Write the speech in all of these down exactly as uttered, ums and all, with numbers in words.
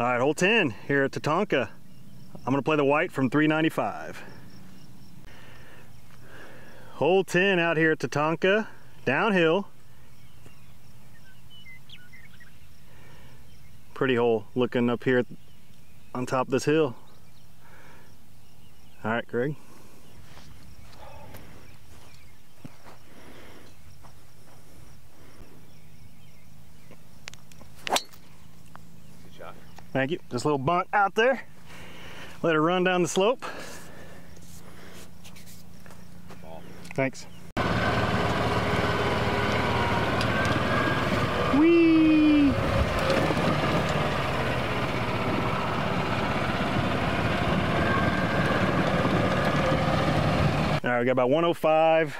All right, hole ten here at Tatanka. I'm gonna play the white from three ninety-five. Hole ten out here at Tatanka, downhill. Pretty hole looking up here on top of this hill. All right, Greg. Thank you. Just a little bunt out there. Let it run down the slope. Thanks. Whee! All right, we got about one oh five.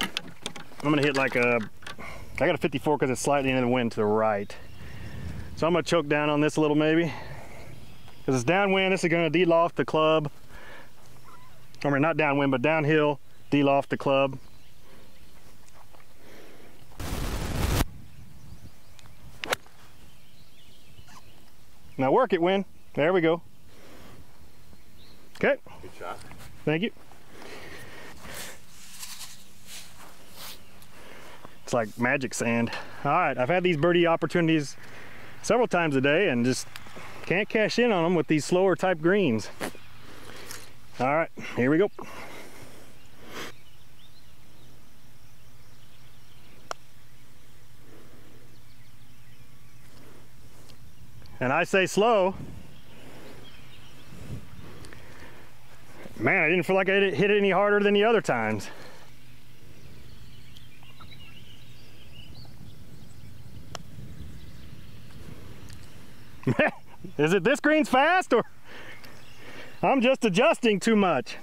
I'm gonna hit like a, I got a fifty-four because it's slightly in the wind to the right. So I'm gonna choke down on this a little maybe. Because it's downwind, this is gonna de-loft the club. I mean, not downwind, but downhill, de-loft the club. Now work it, Win. There we go. Okay. Good shot. Thank you. It's like magic sand. All right, I've had these birdie opportunities several times a day and just can't cash in on them with these slower type greens. All right, here we go. And I say slow. Man, I didn't feel like I hit it any harder than the other times. Is it this green's fast, or I'm just adjusting too much?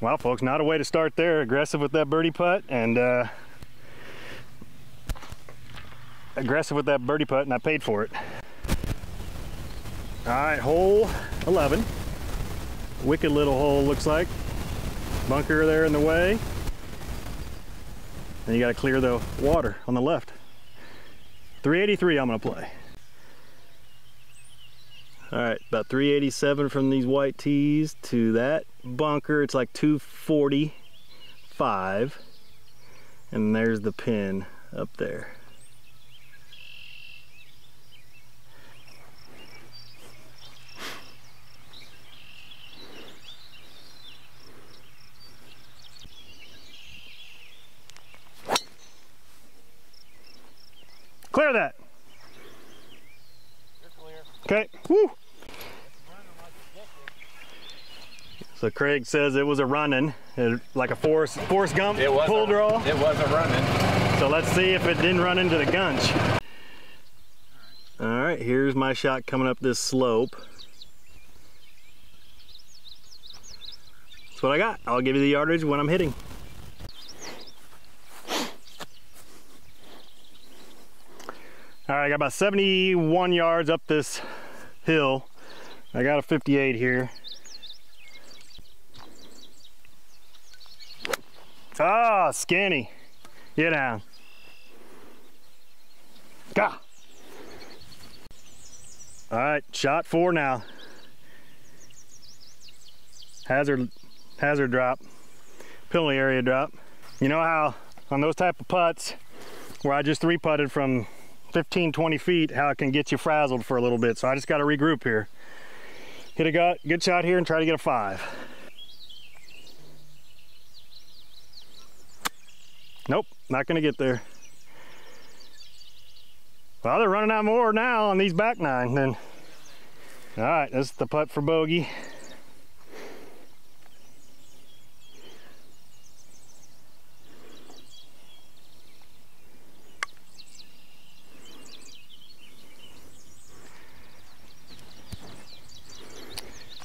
Well, folks, not a way to start there. Aggressive with that birdie putt, and uh, aggressive with that birdie putt, and I paid for it. All right, hole eleven. Wicked little hole, looks like. Bunker there in the way. And you gotta clear the water on the left. three eighty-three I'm gonna play. All right, about three eighty-seven from these white tees to that bunker. It's like two forty-five. And there's the pin up there. Clear that. Okay. Woo. So Craig says it was a running, like a Forrest, Forrest Gump it was pull a, draw. It was a running. So let's see if it didn't run into the gunch. All right, here's my shot coming up this slope. That's what I got. I'll give you the yardage when I'm hitting. All right, I got about seventy-one yards up this hill. I got a fifty-eight here. Ah, skinny. Get down. Gah. All right, shot four now. Hazard, hazard drop, penalty area drop. You know how on those type of putts where I just three putted from fifteen, twenty feet, how it can get you frazzled for a little bit. So I just got to regroup here. Hit a gut, good shot here and try to get a five. Nope, not going to get there. Well, they're running out more now on these back nine then. All right, that's the putt for bogey.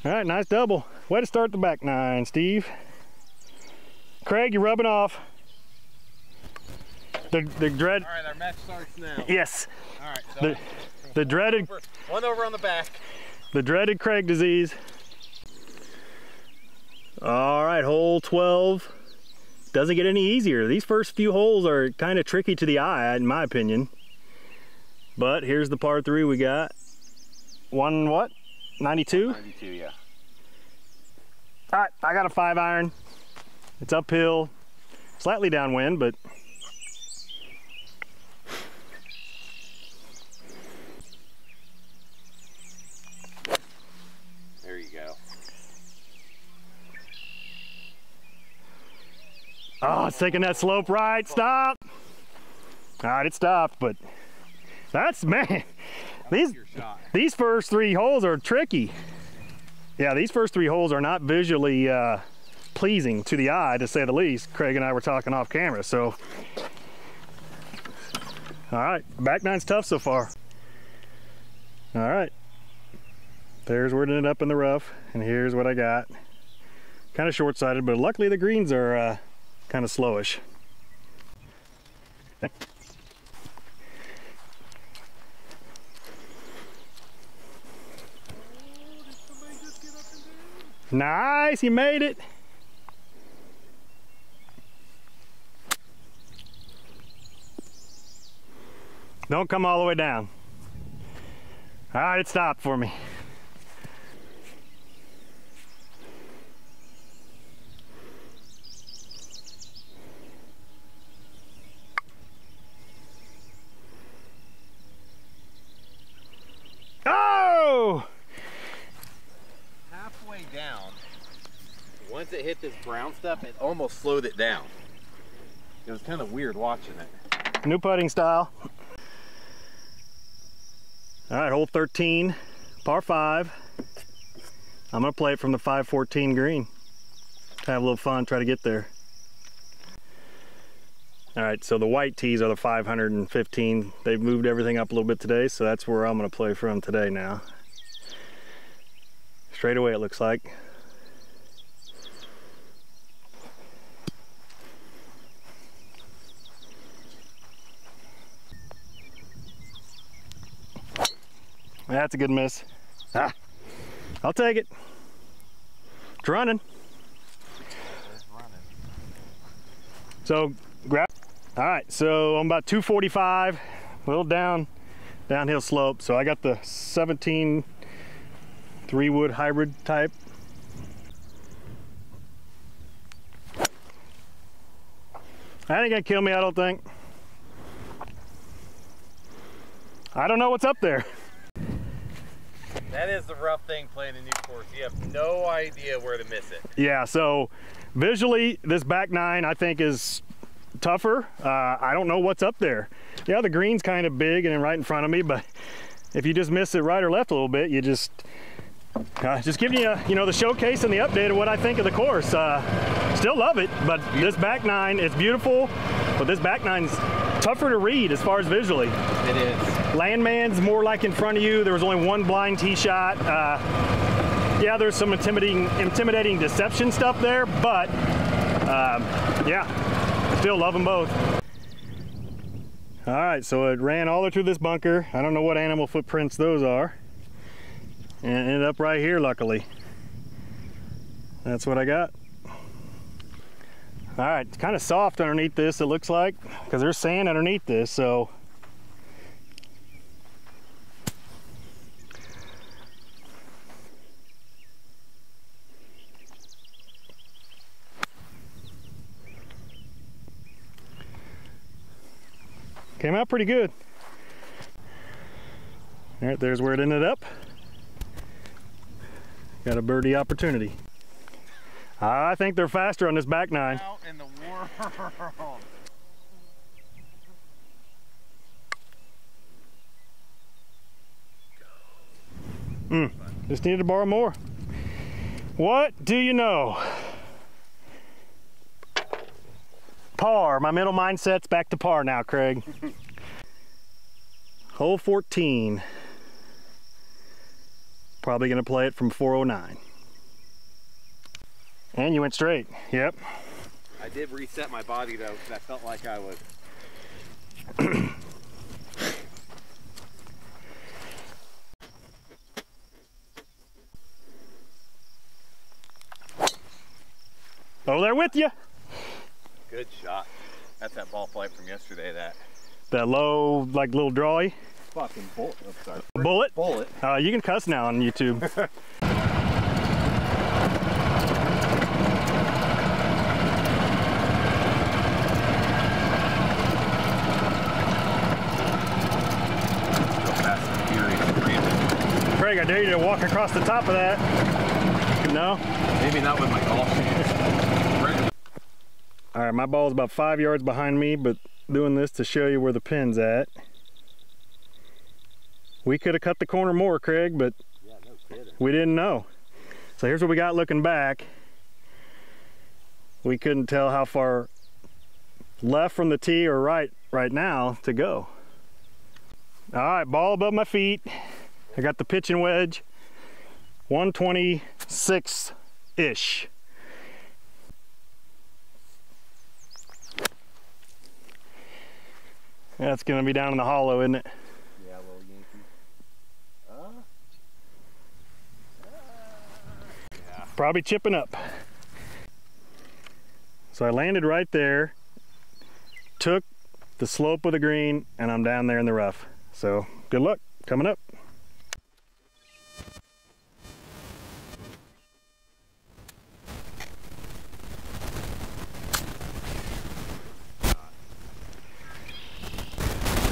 All right, nice double. Way to start the back nine, Steve. Craig, you're rubbing off. The, the dread. All right, our match starts now. Yes. All right. So the the one dreaded. Over, one over on the back. The dreaded Craig disease. All right, hole twelve. doesn't get any easier. These first few holes are kind of tricky to the eye, in my opinion. But here's the par three we got. One what? ninety-two? ninety-two, yeah. All right, I got a five iron. It's uphill, slightly downwind, but. There you go. Oh, it's taking that slope right. Stop. All right, it stopped, but that's, man. These, these first three holes are tricky. Yeah, these first three holes are not visually uh, pleasing to the eye, to say the least. Craig and I were talking off camera, so. All right, back nine's tough so far. All right, there's where it ended up in the rough, and here's what I got. Kind of short-sighted, but luckily the greens are uh, kind of slowish. Nice, he made it. Don't come all the way down. All right, it stopped for me. Oh! Halfway down, once it hit this brown stuff, it almost slowed it down. It was kind of weird watching it. New putting style. All right, hole thirteen, par five. I'm gonna play it from the five fourteen green. Have a little fun, try to get there. All right, so the white tees are the five hundred fifteen. They've moved everything up a little bit today, so that's where I'm gonna play from today now. Straight away, it looks like. That's a good miss. Ah, I'll take it. It's running. It's running. So grab. All right, so I'm about two forty-five, a little down, downhill slope. So I got the seventeen three wood hybrid type. That ain't gonna kill me, I don't think. I don't know what's up there. That is the rough thing playing the new course. You have no idea where to miss it. Yeah, so visually, this back nine, I think, is tougher. Uh, I don't know what's up there. Yeah, the green's kind of big and right in front of me, but if you just miss it right or left a little bit, you just, uh, just giving you, a, you know, the showcase and the update of what I think of the course. Uh, still love it, but this back nine, it's beautiful, but this back nine's tougher to read as far as visually. It is. Landman's more like in front of you. There was only one blind tee shot. Uh, yeah, there's some intimidating, intimidating deception stuff there, but uh, yeah, still love them both. All right, so it ran all the way through this bunker. I don't know what animal footprints those are. And it ended up right here, luckily. That's what I got. All right, it's kind of soft underneath this, it looks like, because there's sand underneath this, so. Came out pretty good. All right, there's where it ended up. Got a birdie opportunity. I think they're faster on this back nine. How in the world? Mm, just needed to borrow more. What do you know? Par. My mental mindset's back to par now, Craig. Hole fourteen. Probably gonna play it from four oh nine. And you went straight. Yep. I did reset my body though, because I felt like I was. Over there with you. Good shot. That's that ball flight from yesterday. That that low, like little drawy. Fucking bullet. I'm sorry. A bullet. Bullet. Uh, you can cuss now on YouTube. Craig, I dare you to walk across the top of that. No. Maybe not with my golf shoes. All right, my ball is about five yards behind me, but doing this to show you where the pin's at. We could have cut the corner more, Craig, but yeah, no kidding. We didn't know. So here's what we got looking back. We couldn't tell how far left from the tee or right right now to go. All right, ball above my feet. I got the pitching wedge, one twenty-six-ish. That's gonna be down in the hollow, isn't it? Yeah, little Yankee. Uh, uh, yeah. Probably chipping up. So I landed right there, took the slope of the green, and I'm down there in the rough. So good luck coming up.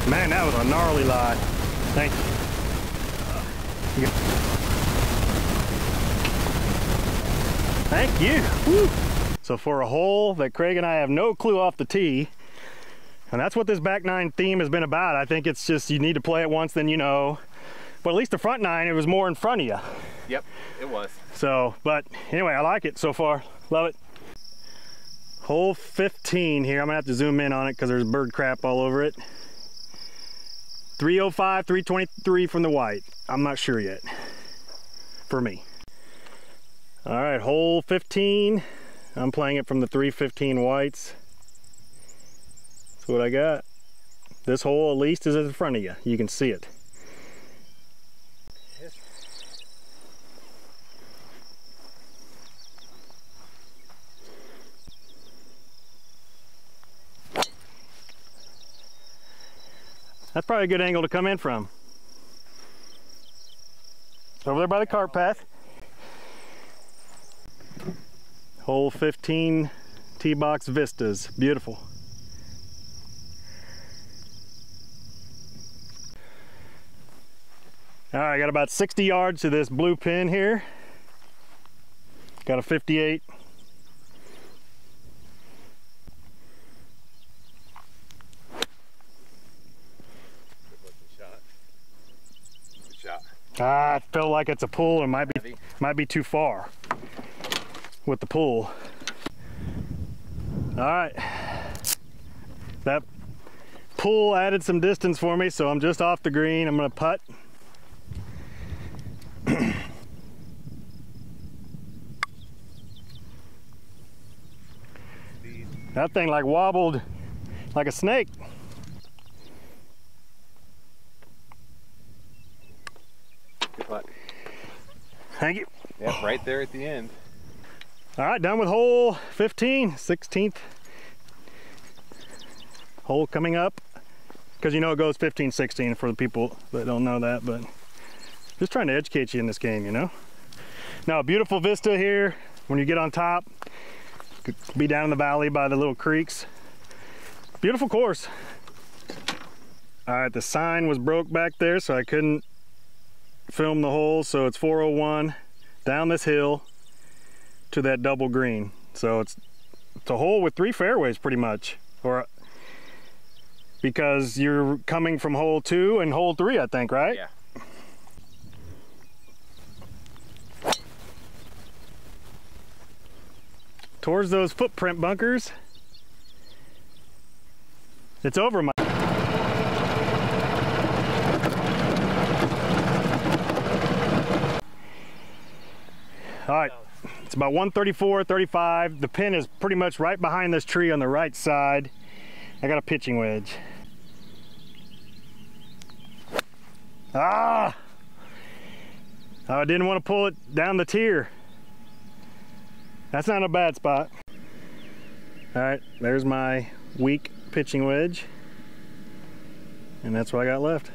Man, that was a gnarly lie. Thank you. Thank you. Woo. So for a hole that Craig and I have no clue off the tee, and that's what this back nine theme has been about. I think it's just you need to play it once, then you know. But at least the front nine, it was more in front of you. Yep, it was. So, but anyway, I like it so far. Love it. Hole fifteen here. I'm gonna have to zoom in on it because there's bird crap all over it. three oh five, three twenty-three from the white. I'm not sure yet, for me. All right, hole fifteen. I'm playing it from the three fifteen whites. That's what I got. This hole at least is in front of you. You can see it. That's probably a good angle to come in from. Over there by the cart path. Hole fifteen, tee box vistas, beautiful. All right, I got about sixty yards to this blue pin here. Got a fifty-eight. Ah, I feel like it's a pull or might be might be too far with the pull. All right, that pull added some distance for me, so I'm just off the green. I'm gonna putt. That thing like wobbled like a snake. Thank you. Yep, right there at the end. All right, done with hole fifteen, sixteenth hole coming up. Because you know it goes fifteen, sixteen for the people that don't know that, but just trying to educate you in this game, you know? Now, beautiful vista here. When you get on top, could be down in the valley by the little creeks. Beautiful course. All right, the sign was broke back there, so I couldn't film the hole, so it's four oh one down this hill to that double green. So it's, it's a hole with three fairways pretty much, or because you're coming from hole two and hole three, I think, right? Yeah. Towards those footprint bunkers. It's over my All right, it's about one thirty-four, thirty-five. The pin is pretty much right behind this tree on the right side. I got a pitching wedge. Ah! Oh, I didn't want to pull it down the tier. That's not a bad spot. All right, there's my weak pitching wedge, and that's what I got left.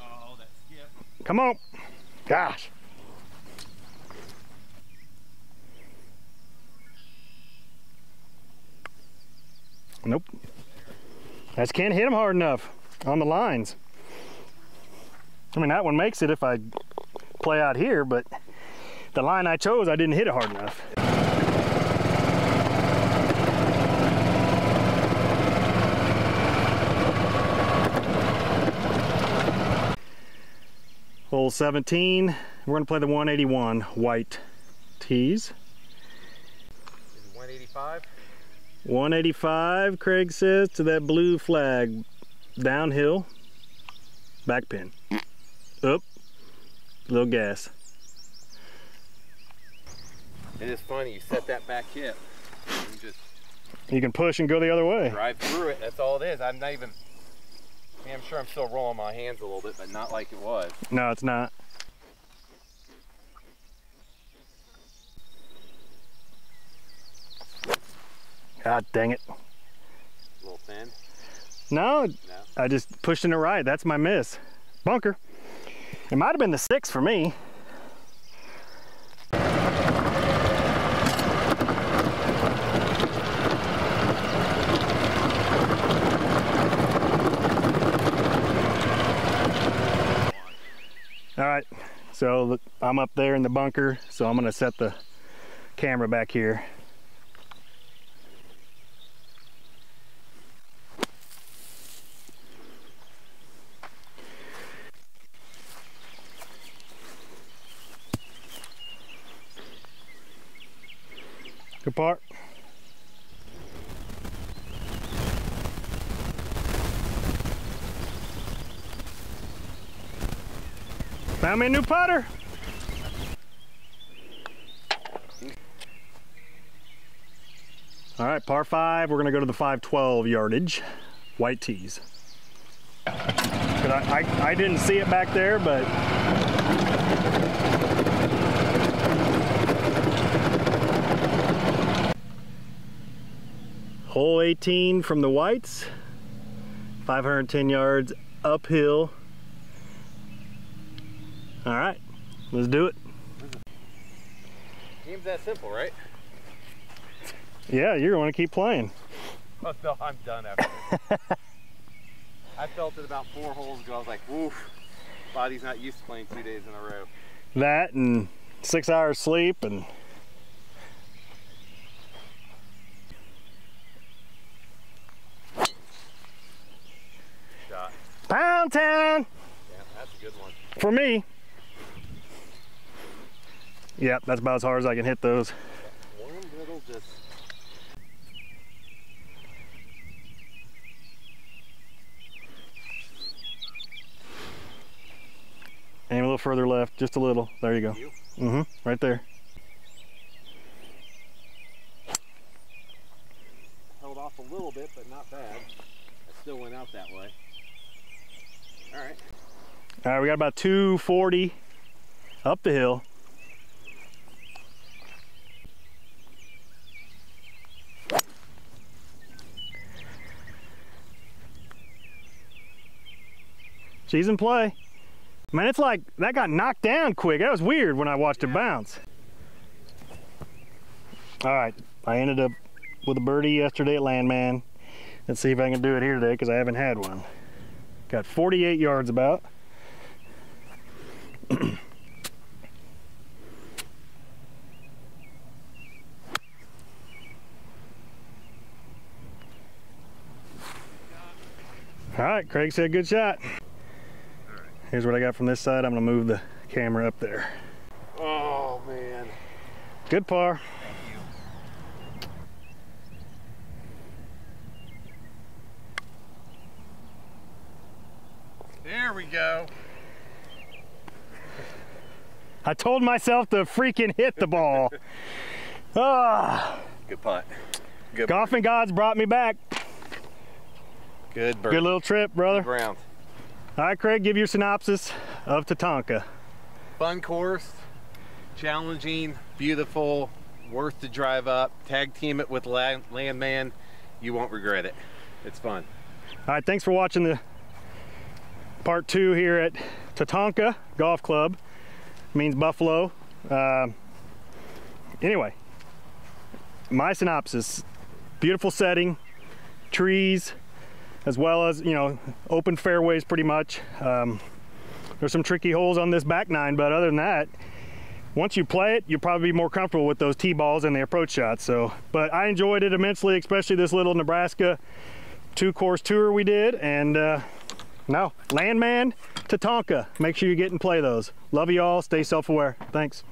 Oh, that skip. Come on. Gosh. Nope. I just can't hit them hard enough on the lines. I mean, that one makes it if I play out here, but the line I chose, I didn't hit it hard enough. Hole seventeen, we're gonna play the one eighty-one white tees. Is it one eighty-five? one eighty-five, Craig says, to that blue flag. Downhill, back pin. Up, little gas. It is funny, you set that back hip. You just you can push and go the other way. Drive through it, that's all it is. I'm not even, I'm sure I'm still rolling my hands a little bit, but not like it was. No, it's not. God dang it. A little thin? No, no, I just pushed in the right. That's my miss. Bunker. It might have been the six for me. All right, so I'm up there in the bunker, so I'm gonna set the camera back here. Good part. Found me a new putter. All right, par five. We're gonna go to the five twelve yardage. White tees. I, I, I didn't see it back there, but. Hole eighteen from the whites, five hundred ten yards uphill. All right, let's do it. Game's that simple, right? Yeah, you're going to keep playing. Oh, no, I'm done after this. I felt it about four holes ago. I was like, woof, body's not used to playing two days in a row. That and six hours sleep and. Pound town. Yeah, that's a good one. For me. Yeah, that's about as hard as I can hit those. One little just. And a little further left, just a little. There you go. Mm-hmm, right there. Held off a little bit, but not bad. I still went out that way. All right. All right, we got about two forty up the hill. She's in play. Man, it's like that got knocked down quick. That was weird when I watched yeah. it bounce. All right, I ended up with a birdie yesterday at Landman. Let's see if I can do it here today because I haven't had one. Got forty-eight yards about. All right, Craig said good shot. All right. Here's what I got from this side. I'm gonna move the camera up there. Oh man. Good par. There we go. I told myself to freaking hit the ball. Ah. Good putt. Good golfing bird. Gods brought me back. Good bird. Good little trip, brother. Good round. All right, Craig, give your synopsis of Tatanka. Fun course. challenging, beautiful, worth the drive up. Tag team it with Landman. You won't regret it. It's fun. All right, thanks for watching the part two here at Tatanka Golf Club. It means buffalo. Uh, anyway, my synopsis: beautiful setting, trees, as well as, you know, open fairways pretty much. Um, there's some tricky holes on this back nine, but other than that, once you play it, you'll probably be more comfortable with those tee balls and the approach shots. So, but I enjoyed it immensely, especially this little Nebraska two course tour we did. And uh, no, Landman, Tatanka. Make sure you get and play those. Love you all. Stay self-aware. Thanks.